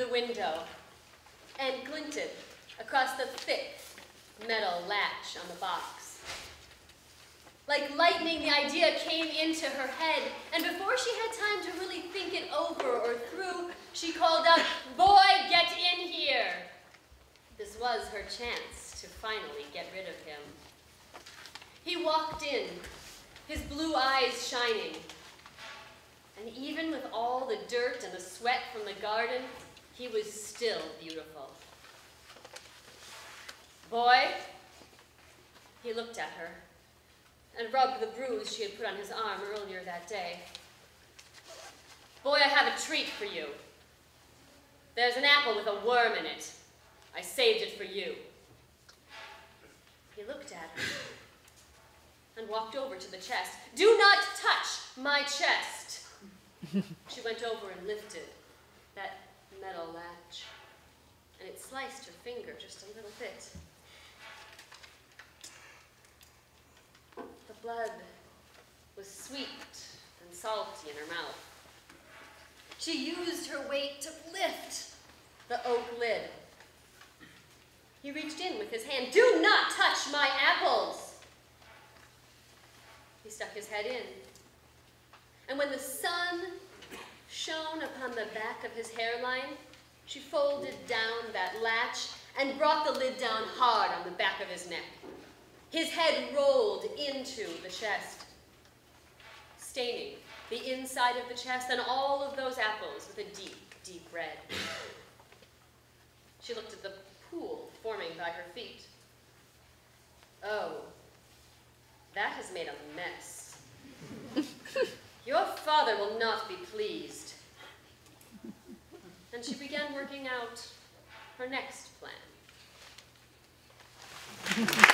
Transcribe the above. the window and glinted across the thick metal latch on the box. Like lightning, the idea came into her head, and before she had time to really think it over or through, she called out, "Boy, get in here!" This was her chance to finally get rid of him. He walked in, his blue eyes shining, and even with all the dirt and the sweat from the garden, he was still beautiful. "Boy," he looked at her and rubbed the bruise she had put on his arm earlier that day. "Boy, I have a treat for you. There's an apple with a worm in it. I saved it for you." He looked at her and walked over to the chest. "Do not touch my chest." She went over and lifted that metal latch, and it sliced her finger just a little bit. The blood was sweet and salty in her mouth. She used her weight to lift the oak lid. He reached in with his hand. "Do not touch my apples." He stuck his head in, and when the sun shone upon the back of his hairline, she folded down that latch and brought the lid down hard on the back of his neck. His head rolled into the chest, staining the inside of the chest and all of those apples with a deep, deep red. She looked at the pool forming by her feet. "Oh, that has made a mess. Your father will not be pleased." And she began working out her next plan.